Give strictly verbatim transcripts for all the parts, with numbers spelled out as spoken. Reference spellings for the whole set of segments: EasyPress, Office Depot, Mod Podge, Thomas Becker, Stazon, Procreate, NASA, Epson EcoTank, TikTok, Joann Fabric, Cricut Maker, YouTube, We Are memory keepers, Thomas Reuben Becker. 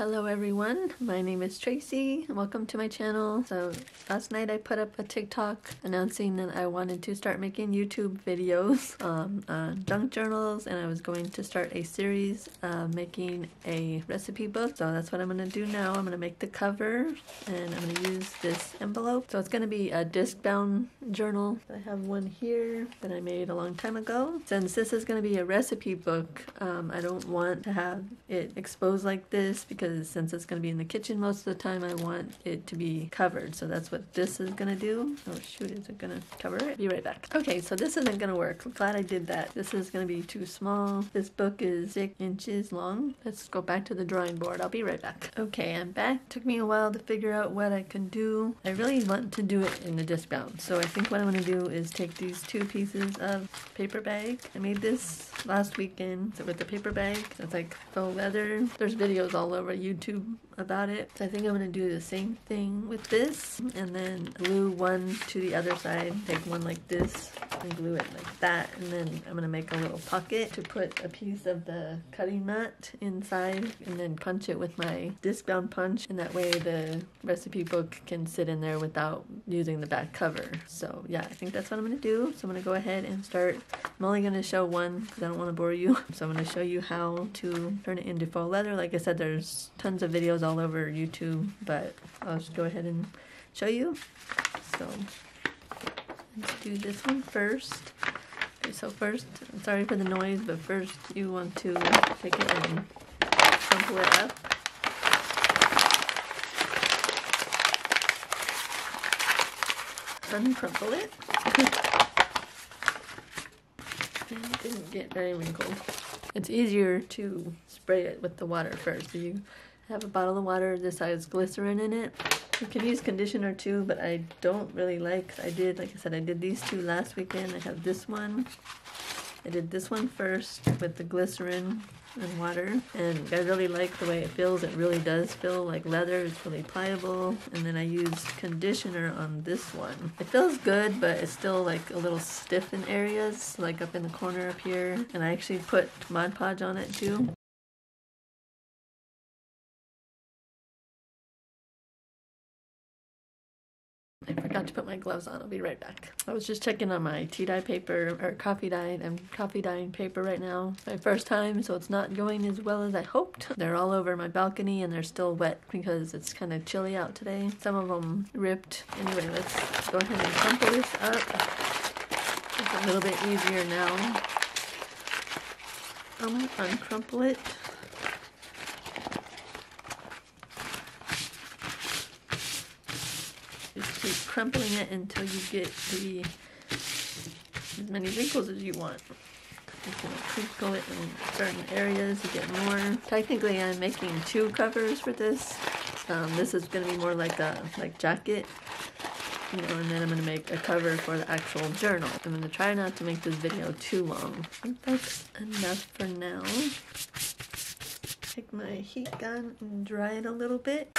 Hello everyone, my name is Tracy and welcome to my channel. So last night I put up a TikTok announcing that I wanted to start making YouTube videos um, on junk journals, and I was going to start a series uh, making a recipe book. So that's what I'm going to do now. I'm going to make the cover and I'm going to use this envelope. So it's going to be a disc bound journal. I have one here that I made a long time ago. Since this is going to be a recipe book, um, I don't want to have it exposed like this because since it's going to be in the kitchen most of the time, I want it to be covered. So that's what this is going to do. Oh shoot, is it going to cover it? Be right back. Okay, so this isn't going to work. I'm glad I did that. This is going to be too small. This book is six inches long. Let's go back to the drawing board. I'll be right back. Okay, I'm back. Took me a while to figure out what I can do. I really want to do it in the disc bound. So I think what I'm going to do is take these two pieces of paper bag. I made this last weekend with the paper bag. So it's like faux leather. There's videos all over YouTube about it. So I think I'm going to do the same thing with this and then glue one to the other side. Take one like this and glue it like that, and then I'm going to make a little pocket to put a piece of the cutting mat inside and then punch it with my disc bound punch, and that way the recipe book can sit in there without using the back cover. So yeah, I think that's what I'm going to do. So I'm going to go ahead and start. I'm only going to show one because I don't want to bore you. So I'm going to show you how to turn it into faux leather. Like I said, there's tons of videos all over YouTube, but I'll just go ahead and show you. So let's do this one first. Okay, so first, I'm sorry for the noise, but first you want to take it and crumple it up. Uncrumple it. It didn't get very wrinkled. It's easier to spray it with the water first. So you have a bottle of water, this has glycerin in it. You can use conditioner too, but I don't really like, I did, like I said, I did these two last weekend. I have this one. I did this one first with the glycerin and water, and I really like the way it feels. It really does feel like leather. It's really pliable. And then I used conditioner on this one. It feels good, but it's still like a little stiff in areas, like up in the corner up here. And I actually put Mod Podge on it too. I forgot to put my gloves on. I'll be right back. I was just checking on my tea dye paper, or coffee dye. I'm coffee dyeing paper right now. My first time, so it's not going as well as I hoped. They're all over my balcony and they're still wet because it's kind of chilly out today. Some of them ripped. Anyway, let's go ahead and crumple this up. It's a little bit easier now. I'm going to uncrumple it. Just keep crumpling it until you get the as many wrinkles as you want. Just gonna crinkle it in certain areas, you get more. Technically, I'm making two covers for this. Um, this is gonna be more like a like jacket, you know, and then I'm gonna make a cover for the actual journal. I'm gonna try not to make this video too long. I think that's enough for now. Take my heat gun and dry it a little bit.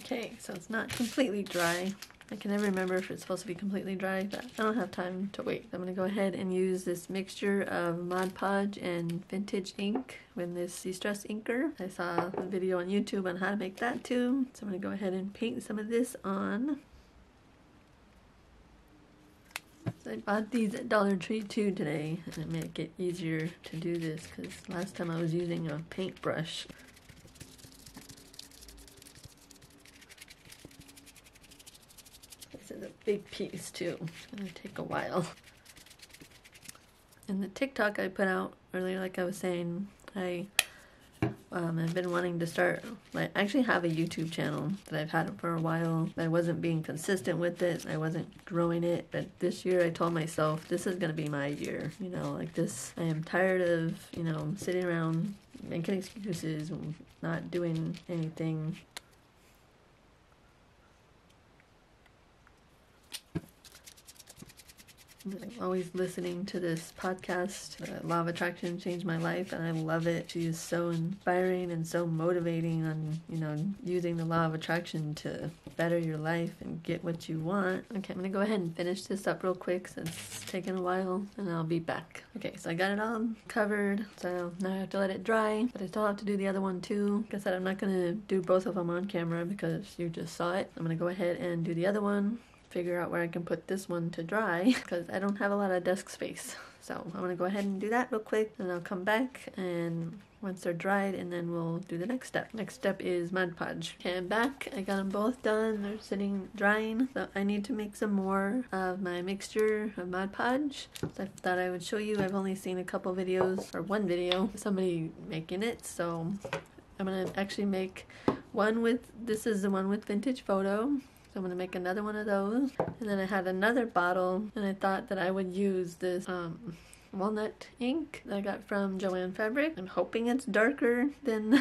Okay, so it's not completely dry. I can never remember if it's supposed to be completely dry, but I don't have time to wait. I'm going to go ahead and use this mixture of Mod Podge and vintage ink with this EasyPress inker. I saw a video on YouTube on how to make that too. So I'm going to go ahead and paint some of this on. So I bought these at Dollar Tree too today, and it made it easier to do this because last time I was using a paintbrush. This is a big piece too. It's gonna take a while. In the TikTok I put out earlier, like I was saying, I um, I've been wanting to start. Like, I actually have a YouTube channel that I've had for a while. I wasn't being consistent with it. I wasn't growing it. But this year I told myself this is gonna be my year. You know, like this. I am tired of you know sitting around making excuses and not doing anything. always listening to this podcast. Uh, Law of Attraction changed my life, and I love it. She is so inspiring and so motivating on, you know, using the Law of Attraction to better your life and get what you want. Okay, I'm going to go ahead and finish this up real quick since it's taken a while, and I'll be back. Okay, so I got it all covered, so now I have to let it dry, but I still have to do the other one too. Like I said, I'm not going to do both of them on camera because you just saw it. I'm going to go ahead and do the other one, figure out where I can put this one to dry because I don't have a lot of desk space. So I'm going to go ahead and do that real quick, and I'll come back and once they're dried, and then we'll do the next step. Next step is Mod Podge. Okay, I'm back. I got them both done. They're sitting drying. So I need to make some more of my mixture of Mod Podge. So I thought I would show you. I've only seen a couple videos, or one video, somebody making it. So I'm going to actually make one with, this is the one with vintage photo. So I'm going to make another one of those. And then I had another bottle, and I thought that I would use this um, walnut ink that I got from Joann Fabric. I'm hoping it's darker than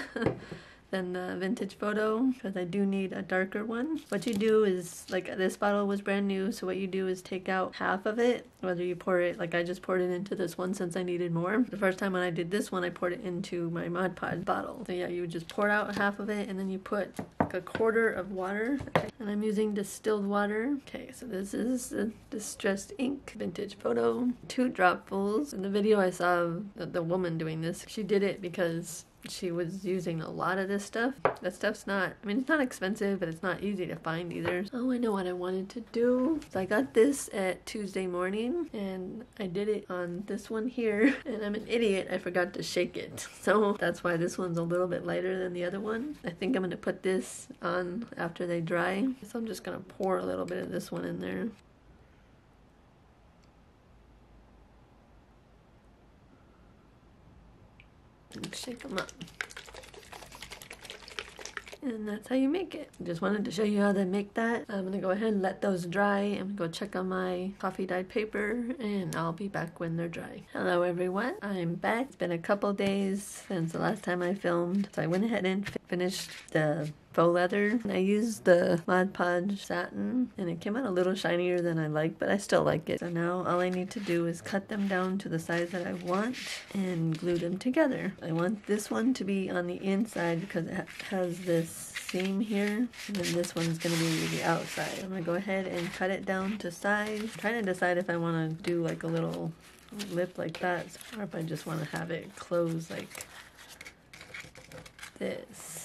than the vintage photo because I do need a darker one. What you do is, like, this bottle was brand new, so what you do is take out half of it, whether you pour it, like I just poured it into this one since I needed more. The first time when I did this one, I poured it into my Mod Podge bottle. So yeah, you would just pour out half of it, and then you put like a quarter of water. Okay. And I'm using distilled water. Okay, so this is the distressed ink, vintage photo, two dropfuls. In the video I saw the, the woman doing this, she did it because she was using a lot of this stuff. That stuff's not, I mean, it's not expensive, but it's not easy to find either. Oh, I know what I wanted to do. So I got this at Tuesday morning, and I did it on this one here, and I'm an idiot, I forgot to shake it. So that's why this one's a little bit lighter than the other one. I think I'm gonna put this on after they dry. So I'm just gonna pour a little bit of this one in there. And shake them up. And that's how you make it. Just wanted to show you how to make that. I'm gonna go ahead and let those dry. I'm gonna go check on my coffee dyed paper, and I'll be back when they're dry. Hello everyone, I'm back. It's been a couple days since the last time I filmed, so I went ahead and finished the faux leather, and I used the Mod Podge satin, and it came out a little shinier than I like, but I still like it. So now all I need to do is cut them down to the size that I want and glue them together. I want this one to be on the inside because it has this seam here, and then this one's going to be the outside. I'm going to go ahead and cut it down to size. I'm trying to decide if I want to do like a little lip like that, or if I just want to have it close like this.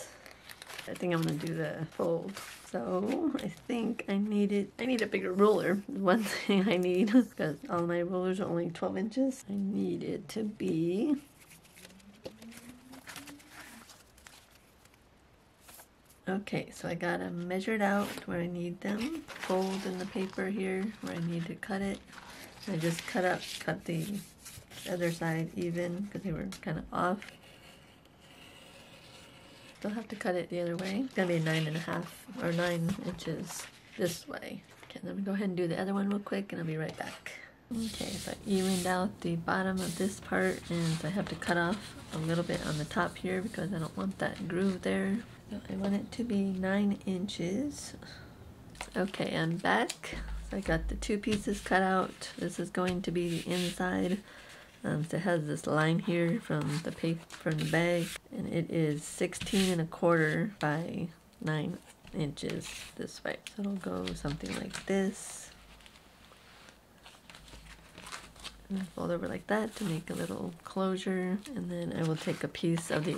I think I'm gonna do the fold. So I think I needed, I need a bigger ruler. One thing I need, because all my rulers are only twelve inches. I need it to be okay, so I gotta measure it out where I need them. Fold in the paper here where I need to cut it. I just cut up, cut the other side even because they were kind of off. I'll have to cut it the other way. It's gonna be nine and a half or nine inches this way. Okay, let me go ahead and do the other one real quick, and I'll be right back. Okay, so I evened out the bottom of this part, and so I have to cut off a little bit on the top here because I don't want that groove there. So I want it to be nine inches. Okay, I'm back. So I got the two pieces cut out. This is going to be the inside. Um, so it has this line here from the paper, from the bag, and it is sixteen and a quarter by nine inches this way. So it'll go something like this. And fold over like that to make a little closure. And then I will take a piece of the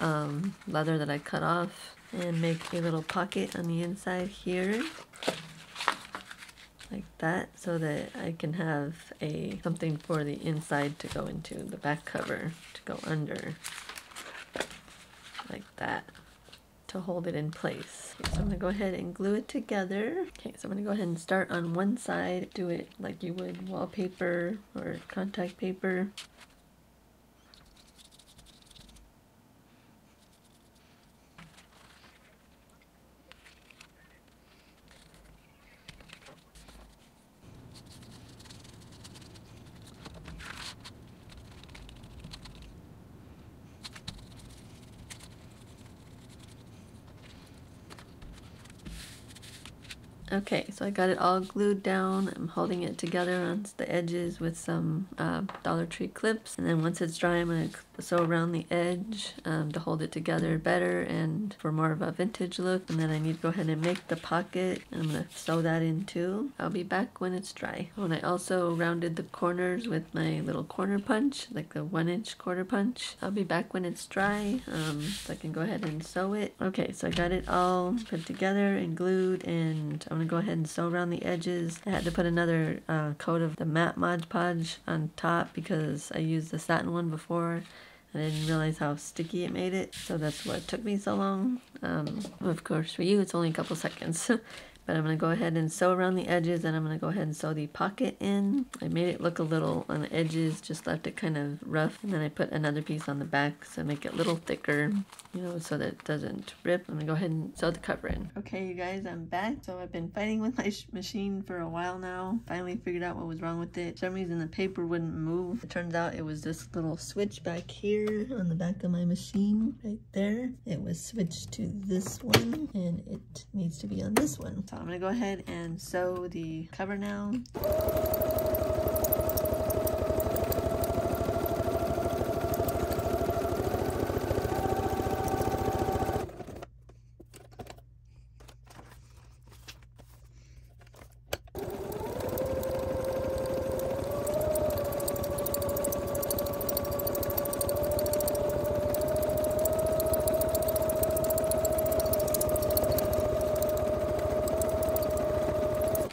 um, leather that I cut off and make a little pocket on the inside here. Like that, so that I can have a something for the inside to go into, the back cover to go under like that to hold it in place. Okay, so I'm gonna go ahead and glue it together. Okay, so I'm gonna go ahead and start on one side, do it like you would wallpaper or contact paper. Okay, so I got it all glued down. I'm holding it together on the edges with some uh, Dollar Tree clips, and then once it's dry I'm going to sew around the edge um, to hold it together better and for more of a vintage look. And then I need to go ahead and make the pocket, and I'm going to sew that in too. I'll be back when it's dry. When I also rounded the corners with my little corner punch, like the one inch quarter punch. I'll be back when it's dry um, so I can go ahead and sew it. Okay, so I got it all put together and glued, and I'm going to go ahead and sew around the edges. I had to put another uh, coat of the matte Mod Podge on top because I used the satin one before. I didn't realize how sticky it made it, so that's what took me so long. Um, of course, for you, it's only a couple seconds. But I'm going to go ahead and sew around the edges, and I'm going to go ahead and sew the pocket in. I made it look a little on the edges, just left it kind of rough, and then I put another piece on the back, so make it a little thicker, you know, so that it doesn't rip. I'm going to go ahead and sew the cover in. Okay, you guys, I'm back. So I've been fighting with my sh machine for a while now. Finally figured out what was wrong with it. For some reason, the paper wouldn't move. It turns out it was this little switch back here on the back of my machine, right there. It was switched to this one, and it needs to be on this one. So I'm going to go ahead and sew the cover now.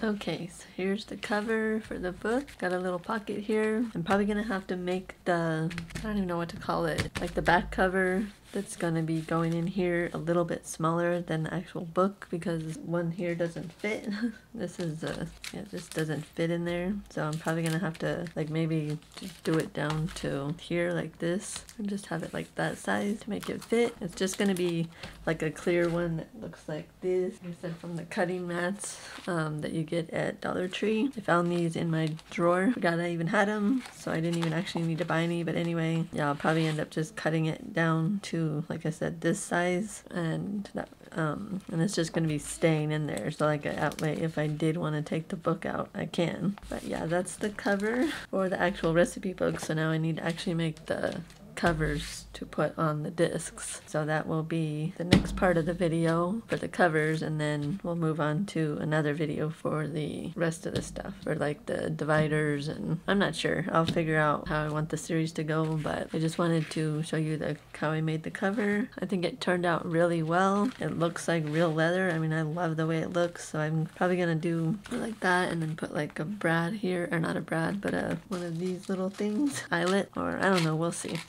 Okay, so here's the cover for the book. Got a little pocket here. I'm probably gonna have to make the, I don't even know what to call it, like the back cover that's gonna be going in here a little bit smaller than the actual book because one here doesn't fit. This is a, yeah, it just doesn't fit in there. So I'm probably gonna have to like maybe just do it down to here like this and just have it like that size to make it fit. It's just gonna be like a clear one that looks like this. Like I said, from the cutting mats um, that you get at Dollar Tree. I found these in my drawer. Forgot I even had them, so I didn't even actually need to buy any. But anyway, yeah, I'll probably end up just cutting it down to, like I said, this size, and that, um, and it's just going to be staying in there. So like that way, if I did want to take the book out, I can. But yeah, that's the cover for the actual recipe book. So now I need to actually make the covers to put on the discs. So that will be the next part of the video for the covers, and then we'll move on to another video for the rest of the stuff, or like the dividers, and I'm not sure. I'll figure out how I want the series to go, but I just wanted to show you the how I made the cover. I think it turned out really well. It looks like real leather. I mean, I love the way it looks, so I'm probably gonna do like that and then put like a brad here, or not a brad, but a, one of these little things, eyelet, or I don't know, we'll see.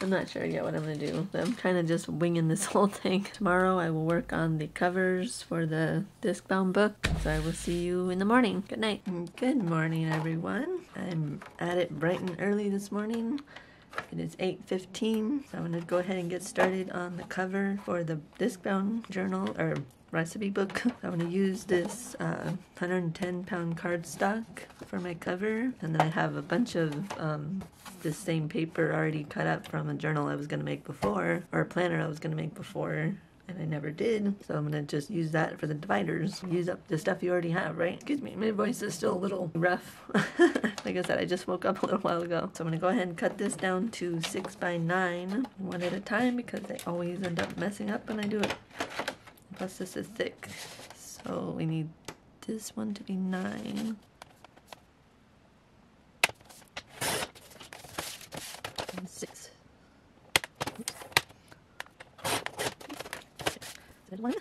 I'm not sure yet what I'm going to do. I'm kind of just winging this whole thing. Tomorrow I will work on the covers for the discbound book. So I will see you in the morning. Good night. Good morning, everyone. I'm at it bright and early this morning. It is eight fifteen. So I'm going to go ahead and get started on the cover for the discbound journal, or recipe book. I'm going to use this uh, one hundred ten pound cardstock for my cover, and then I have a bunch of um, this same paper already cut up from a journal I was going to make before, or a planner I was going to make before, and I never did, so I'm going to just use that for the dividers. Use up the stuff you already have, right? Excuse me, my voice is still a little rough. Like I said, I just woke up a little while ago. So I'm going to go ahead and cut this down to six by nine, one at a time, because they always end up messing up when I do it. Plus this is thick, so we need this one to be nine. And six.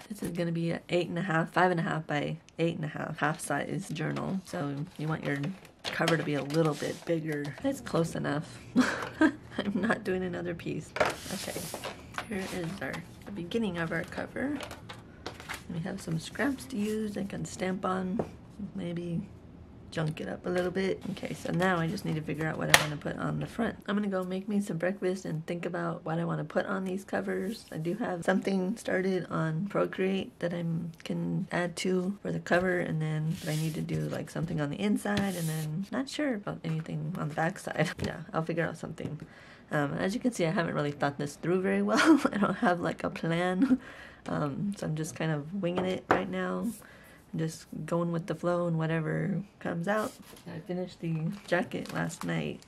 This is going to be an eight and a half, five and a half by eight and a half, half size journal. So you want your cover to be a little bit bigger. That's close enough. I'm not doing another piece. Okay, here is our the beginning of our cover. We have some scraps to use I can stamp on, maybe junk it up a little bit. Okay, so now I just need to figure out what I want to put on the front. I'm going to go make me some breakfast and think about what I want to put on these covers. I do have something started on Procreate that I can add to for the cover, and then I need to do like something on the inside, and then not sure about anything on the back side. Yeah, I'll figure out something. Um, as you can see, I haven't really thought this through very well. I don't have like a plan. Um, so I'm just kind of winging it right now. just going with the flow and whatever comes out. I finished the jacket last night.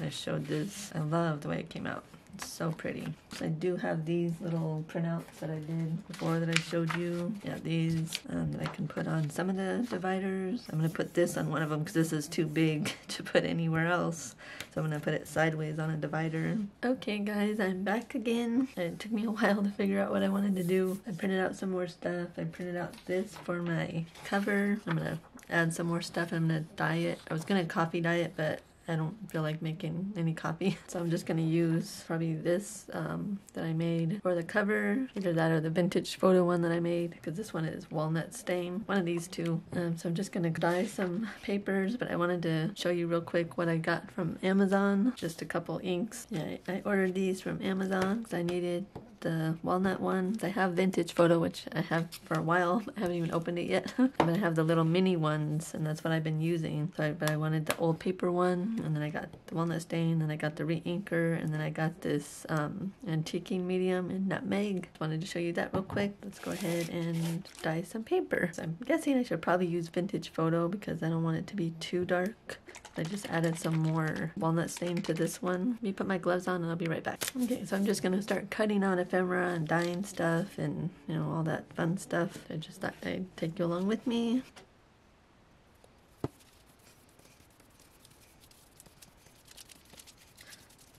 I showed this. I love the way it came out. It's so pretty. I do have these little printouts that I did before that I showed you. Yeah, these um, that I can put on some of the dividers. I'm going to put this on one of them because this is too big to put anywhere else. So I'm going to put it sideways on a divider. Okay guys, I'm back again. It took me a while to figure out what I wanted to do. I printed out some more stuff. I printed out this for my cover. I'm going to add some more stuff. I'm going to dye it. I was going to coffee dye it, but I don't feel like making any copy. So I'm just gonna use probably this um, that I made for the cover. Either that or the vintage photo one that I made, because this one is walnut stain. One of these two. Um, so I'm just gonna dye some papers, but I wanted to show you real quick what I got from Amazon. Just a couple inks. Yeah, I ordered these from Amazon because I needed the walnut ones. I have vintage photo, which I have for a while. I haven't even opened it yet. But I have the little mini ones, and that's what I've been using. So I, but I wanted the old paper one, and then I got the walnut stain, and I got the re-inker, and then I got this um, antiquing medium and nutmeg. Just wanted to show you that real quick. Let's go ahead and dye some paper. So I'm guessing I should probably use vintage photo because I don't want it to be too dark. I just added some more walnut stain to this one. Let me put my gloves on and I'll be right back. Okay, so I'm just gonna start cutting out ephemera and dyeing stuff and, you know, all that fun stuff. I just thought I'd take you along with me.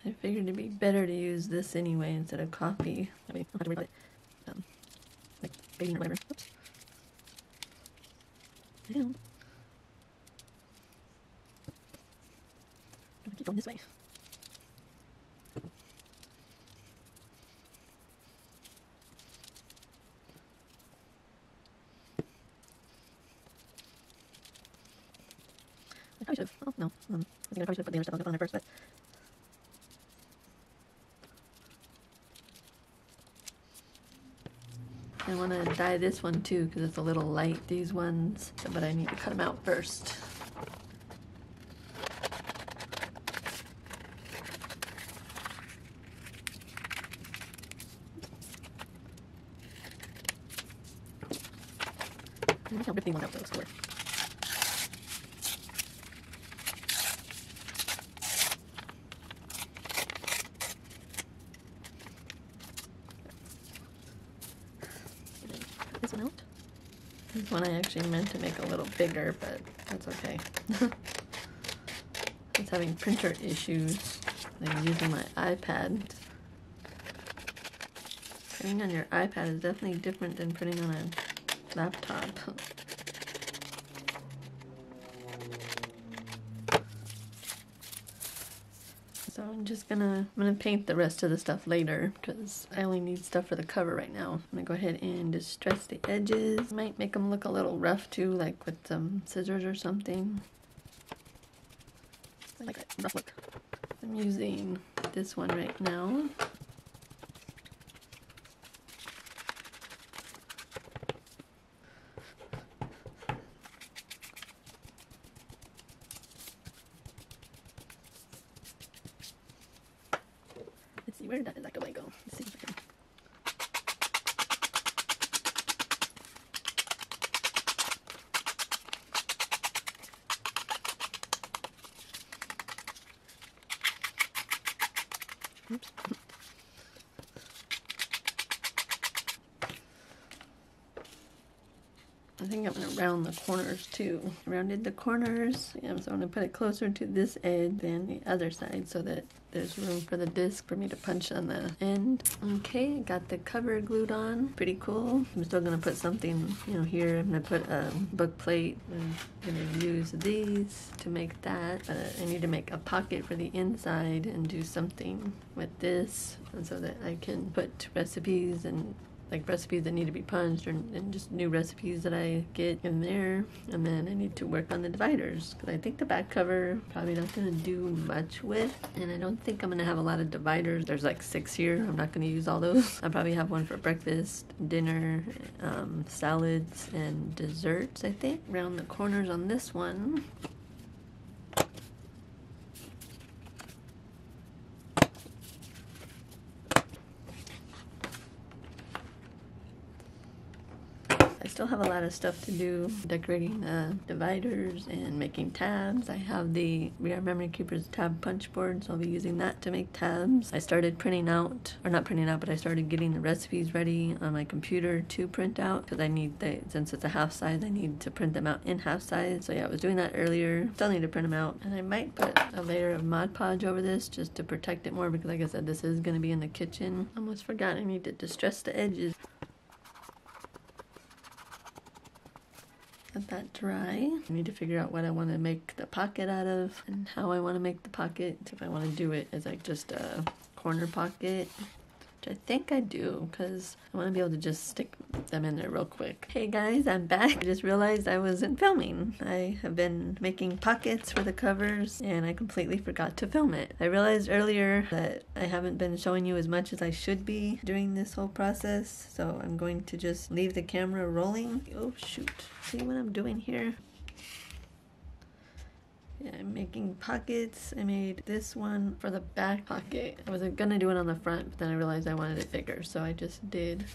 I figured it'd be better to use this anyway instead of coffee. I mean, I don't have to worry about it. Um, like baking or whatever. Oops. Damn. Keep going this way. I probably should have. Oh no, um, I think I probably should have put the other stuff on there first, but. I want to dye this one too because it's a little light, these ones, but I need to cut them out first. I'll rip the one out for the store. Cut this one out. This one I actually meant to make a little bigger, but that's okay. I was having printer issues. I'm using my iPad. Printing on your iPad is definitely different than printing on a laptop. So I'm just gonna I'm gonna paint the rest of the stuff later because I only need stuff for the cover right now. I'm gonna go ahead and distress the edges. Might make them look a little rough too, like with some scissors or something. I like that rough look. I'm using this one right now. Where did that exact away go? Let's see if I can. Oops. I think I'm going to round the corners too. I rounded the corners, yeah, so I'm going to put it closer to this edge than the other side so that there's room for the disc for me to punch on the end. Okay, got the cover glued on. Pretty cool. I'm still going to put something, you know, here. I'm going to put a book plate. I'm going to use these to make that. But I need to make a pocket for the inside and do something with this and so that I can put recipes and like recipes that need to be punched or, and just new recipes that I get in there. And then I need to work on the dividers because I think the back cover probably not going to do much with, and I don't think I'm going to have a lot of dividers. There's like six here. I'm not going to use all those. I'll probably have one for breakfast, dinner, um, salads, and desserts, I think. Round the corners on this one. I still have a lot of stuff to do, decorating the dividers and making tabs. I have the We Are Memory Keepers tab punch board, so I'll be using that to make tabs. I started printing out, or not printing out, but I started getting the recipes ready on my computer to print out, because I need, the, since it's a half size, I need to print them out in half size. So yeah, I was doing that earlier. Still need to print them out. And I might put a layer of Mod Podge over this just to protect it more, because like I said, this is going to be in the kitchen. Almost forgot I need to distress the edges. Let that dry. I need to figure out what I want to make the pocket out of and how I want to make the pocket. If I want to do it as like just a corner pocket, which I think I do, because I want to be able to just stick them in there real quick. Hey guys, I'm back. I just realized I wasn't filming. I have been making pockets for the covers and I completely forgot to film it. I realized earlier that I haven't been showing you as much as I should be during this whole process, so I'm going to just leave the camera rolling. Oh shoot, see what I'm doing here? Yeah, I'm making pockets. I made this one for the back pocket. I wasn't gonna do it on the front, but then I realized I wanted it bigger, so I just did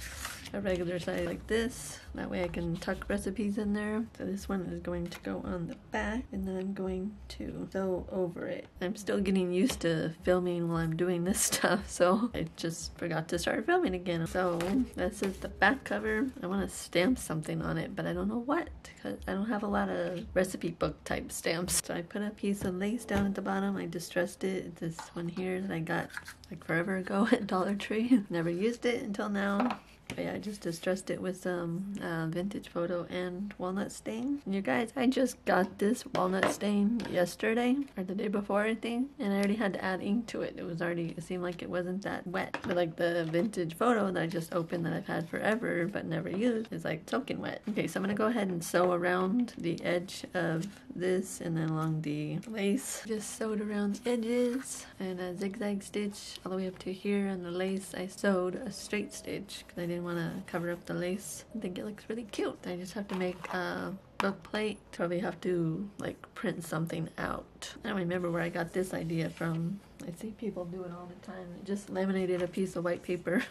a regular size like this. That way I can tuck recipes in there. So this one is going to go on the back, and then I'm going to sew over it. I'm still getting used to filming while I'm doing this stuff, so I just forgot to start filming again. So this is the back cover. I want to stamp something on it, but I don't know what, because I don't have a lot of recipe book type stamps. So I put a piece of lace down at the bottom. I distressed it. This one here that I got like forever ago at Dollar Tree. Never used it until now. But yeah, I just distressed it with some uh, vintage photo and walnut stain. And you guys, I just got this walnut stain yesterday, or the day before I think, and I already had to add ink to it. It was already, it seemed like it wasn't that wet. But like the vintage photo that I just opened that I've had forever but never used is like soaking wet. Okay, so I'm gonna go ahead and sew around the edge of this and then along the lace. Just sewed around the edges and a zigzag stitch all the way up to here, and the lace I sewed a straight stitch because I didn't want to cover up the lace. I think it looks really cute. I just have to make a book plate. Probably have to like print something out. I don't remember where I got this idea from. I see people do it all the time. I just laminated a piece of white paper.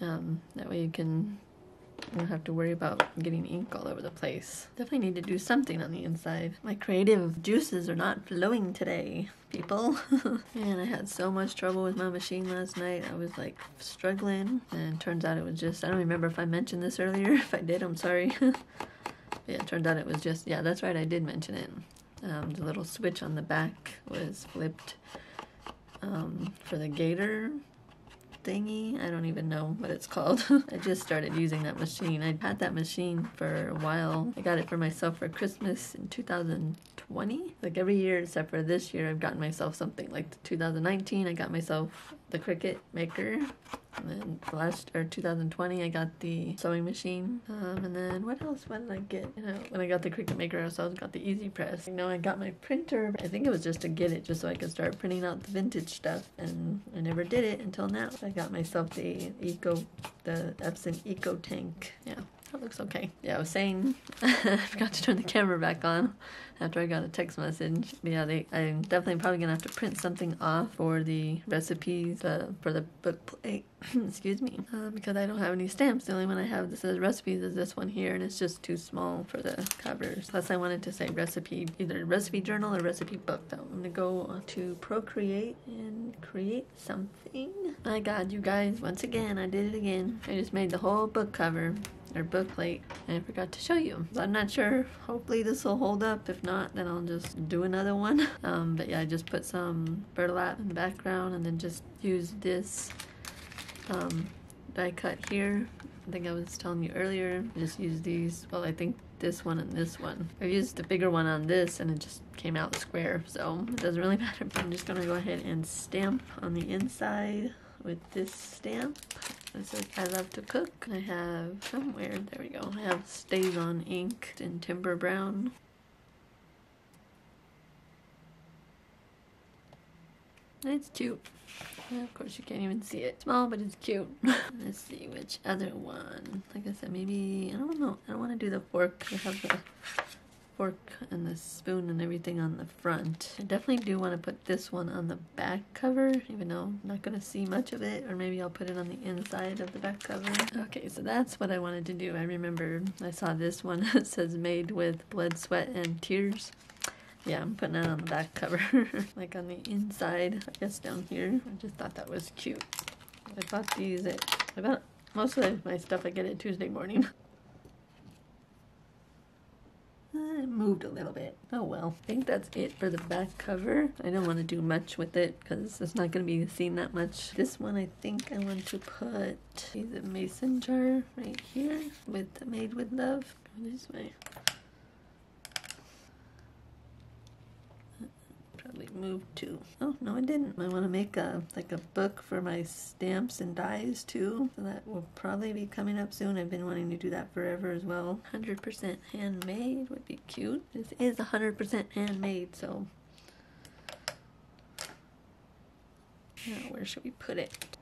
um, that way you can I don't have to worry about getting ink all over the place. Definitely need to do something on the inside. My creative juices are not flowing today, people. Man, I had so much trouble with my machine last night. I was like struggling, and turns out it was just, I don't remember if I mentioned this earlier. If I did, I'm sorry. Yeah, it turned out it was just, yeah, that's right, I did mention it. Um, the little switch on the back was flipped um, for the gator thingy. I don't even know what it's called. I just started using that machine. I had that machine for a while. I got it for myself for Christmas in two thousand twenty. Like every year except for this year, I've gotten myself something. Like two thousand nineteen, I got myself the Cricut Maker. And then last, or two thousand twenty, I got the sewing machine. Um, and then what else? What did I get? You know, when I got the Cricut Maker, I also got the EasyPress. You know, I got my printer. I think it was just to get it, just so I could start printing out the vintage stuff. And I never did it until now. I got myself the Eco, the Epson EcoTank. Yeah, that looks okay. Yeah, I was saying, I forgot to turn the camera back on after I got a text message. But yeah, they, I'm definitely probably gonna have to print something off for the recipes, uh, for the book plate. Excuse me, uh, because I don't have any stamps. The only one I have that says recipes is this one here, and it's just too small for the covers. Plus I wanted to say recipe, either recipe journal or recipe book. So I'm gonna go to Procreate and create something. My god, you guys, once again, I did it again. I just made the whole book cover, or book plate, and I forgot to show you. So I'm not sure, hopefully this will hold up. If not, then I'll just do another one. Um, but yeah, I just put some burlap in the background, and then just use this Um, die cut here. I think I was telling you earlier, I just use these, well I think this one and this one. I used the bigger one on this and it just came out square, so it doesn't really matter. I'm just gonna go ahead and stamp on the inside with this stamp. This is I Love to Cook. I have somewhere, there we go, I have Stazon ink in Timber Brown. It's cute. And of course you can't even see it. Small, but it's cute. Let's see which other one. Like I said, maybe, I don't know. I don't want to do the fork. I have the fork and the spoon and everything on the front. I definitely do want to put this one on the back cover, even though I'm not going to see much of it, or maybe I'll put it on the inside of the back cover. Okay, so that's what I wanted to do. I remember I saw this one that says made with blood, sweat, and tears. Yeah, I'm putting that on the back cover, like on the inside, I guess down here. I just thought that was cute. I bought these at, I bought most of my stuff I get it Tuesday morning. It moved a little bit. Oh well. I think that's it for the back cover. I don't want to do much with it because it's not going to be seen that much. This one, I think I want to put the mason jar right here with the made with love. Go this way. Probably moved too. Oh no, it didn't. I want to make a like a book for my stamps and dies too. So that will probably be coming up soon. I've been wanting to do that forever as well. one hundred percent handmade would be cute. This is one hundred percent handmade, so now where should we put it?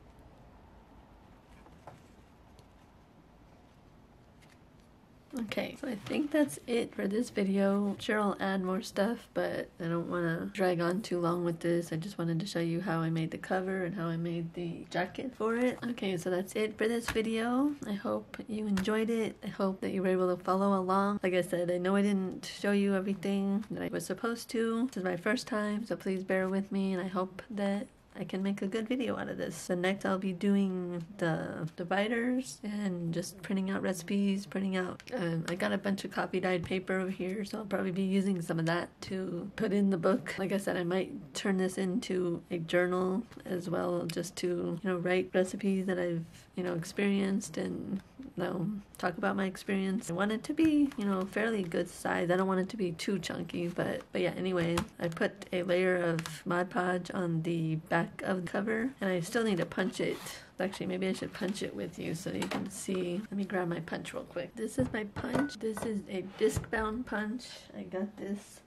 Okay, so I think that's it for this video. I'm sure I'll add more stuff, but I don't want to drag on too long with this. I just wanted to show you how I made the cover and how I made the jacket for it. Okay, so that's it for this video. I hope you enjoyed it. I hope that you were able to follow along. Like I said, I know I didn't show you everything that I was supposed to. This is my first time, so please bear with me, and I hope that I can make a good video out of this. So next I'll be doing the dividers and just printing out recipes, printing out, um, I got a bunch of copy dyed paper over here, so I'll probably be using some of that to put in the book. Like I said, I might turn this into a journal as well, just to, you know, write recipes that I've, you know, experienced and, you know, talk about my experience. I want it to be, you know, fairly good size. I don't want it to be too chunky, but, but yeah, anyway, I put a layer of Mod Podge on the back of the cover, and I still need to punch it. Actually, maybe I should punch it with you so you can see. Let me grab my punch real quick. This is my punch. This is a disc bound punch. I got this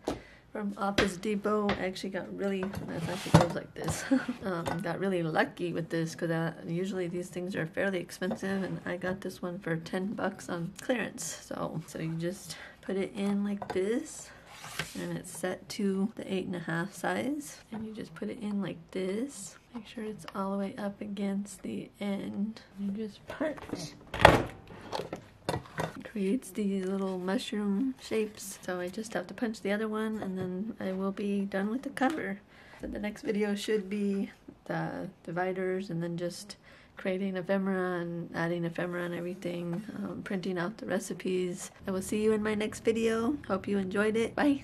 from Office Depot. I actually got really, that actually goes like this. um, got really lucky with this because uh, usually these things are fairly expensive, and I got this one for ten bucks on clearance. So, so you just put it in like this, and it's set to the eight and a half size, and you just put it in like this. Make sure it's all the way up against the end. You just punch. It creates these little mushroom shapes, so I just have to punch the other one, and then I will be done with the cover. So the next video should be the dividers, and then just creating ephemera and adding ephemera and everything, um, printing out the recipes. I will see you in my next video. Hope you enjoyed it. Bye!